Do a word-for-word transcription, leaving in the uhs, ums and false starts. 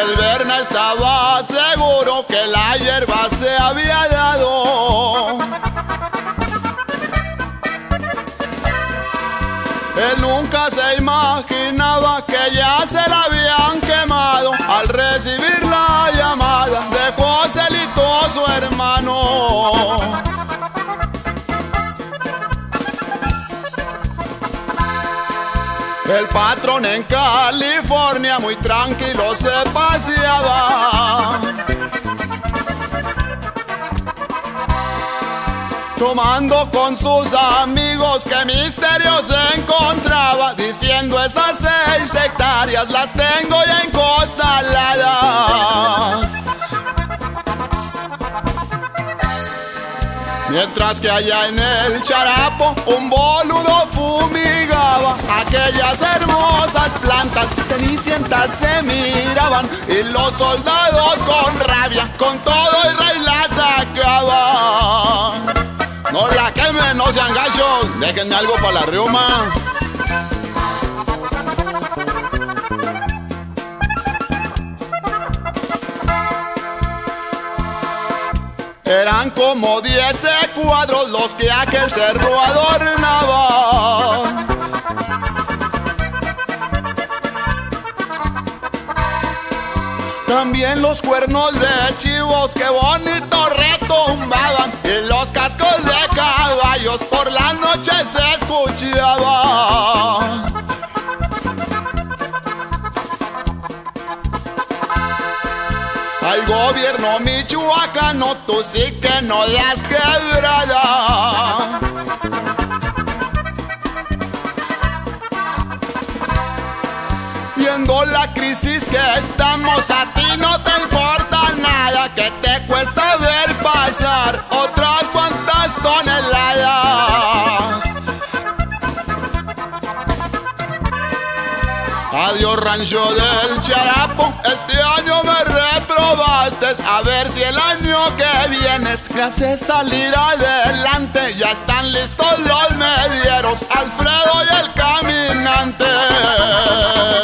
El Berna estaba seguro que la hierba se había dado. Él nunca se imaginaba que ya se la habían quemado. Al recibir la llamada de Josélito, su hermano, el patrón en California muy tranquilo se paseaba, tomando con sus amigos que misterio se encontraba, diciendo: esas seis hectáreas las tengo ya encostaladas. Mientras que allá en el Charapo un boludo fumigaba, aquellas hermosas plantas cenicientas se miraban, y los soldados con rabia, con todo el rey las sacaban. No la quemen, no sean gachos, déjenme algo para la riuma. Eran como diez cuadros los que aquel cerro adornaba. También los cuernos de chivos que bonito retumbaban, y los cascos de caballos por la noche se escuchaban. Al gobierno michoacano, tú sí que no das quebrada. Viendo la crisis que estamos, a ti no te importa nada, que te cuesta ver pasar otras cuantas toneladas. Adiós, Rancho del Charapo, este año me reprobaste. A ver si el año que vienes me haces salir adelante. Ya están listos los medieros, Alfredo y el caminante.